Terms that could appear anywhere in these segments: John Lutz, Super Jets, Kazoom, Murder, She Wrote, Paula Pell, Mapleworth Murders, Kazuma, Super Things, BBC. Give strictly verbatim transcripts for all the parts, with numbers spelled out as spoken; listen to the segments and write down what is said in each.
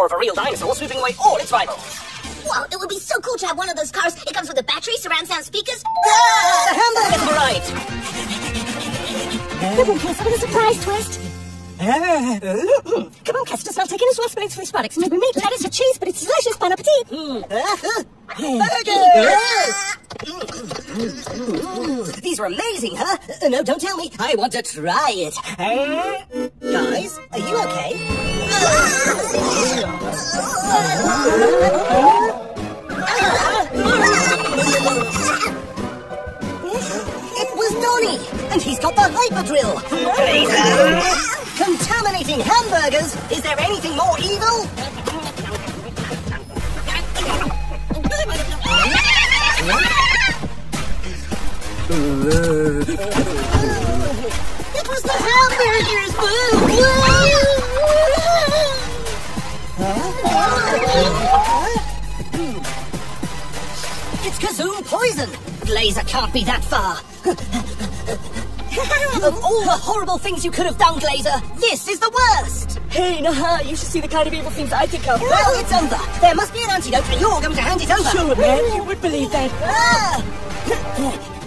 Of a real dinosaur sweeping away all its rivals. Wow, it would be so cool to have one of those cars. It comes with a battery, surround sound speakers. Ah, the hamburger is right. We've been placed with a surprise twist. Ah. Come on, Castor, I'll take in as well spinach fresh products. Maybe meat, lettuce, or cheese, but it's delicious. Bon appetit. Mm. Ah. Burger! Ah. Mm, these were amazing, huh? No, don't tell me. I want to try it. Guys, are you okay? It was Donnie, and he's got the hyper drill. Contaminating hamburgers? Is there anything more evil? It was the hamburgers, Boo! It's Kazoom poison! Glazer can't be that far! Of all the horrible things you could have done, Glazer, this is the worst! Hey, Naha, you should see the kind of evil things I think of. Well, it's over! There must be an antidote, and you're going to hand it over! Sure, man, you would believe that! Ah!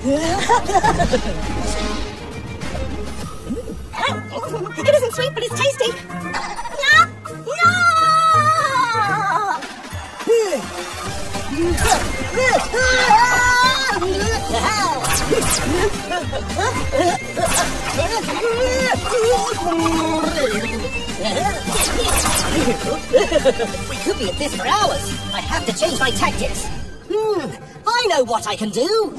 It isn't sweet, but it's tasty. We could be at this for hours. I have to change my tactics. Hmm. I know what I can do!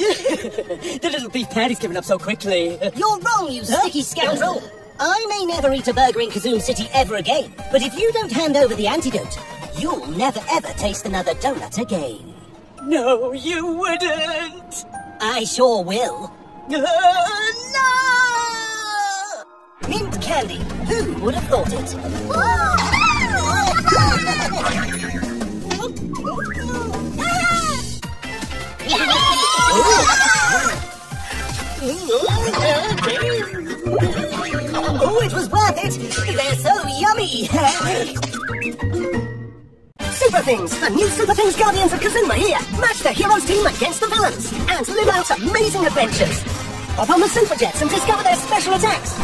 The little beef patty's given up so quickly. You're wrong, you sticky scoundrel! I may never eat a burger in Kazoom City ever again, but if you don't hand over the antidote, you'll never ever taste another donut again. No, you wouldn't! I sure will. Uh, no! Mint candy. Who would have thought it? Oh, it was worth it! They're so yummy! Super Things! The new Super Things Guardians of Kazuma here! Match the heroes team against the villains! And live out amazing adventures! Hop on the Super Jets and discover their special attacks!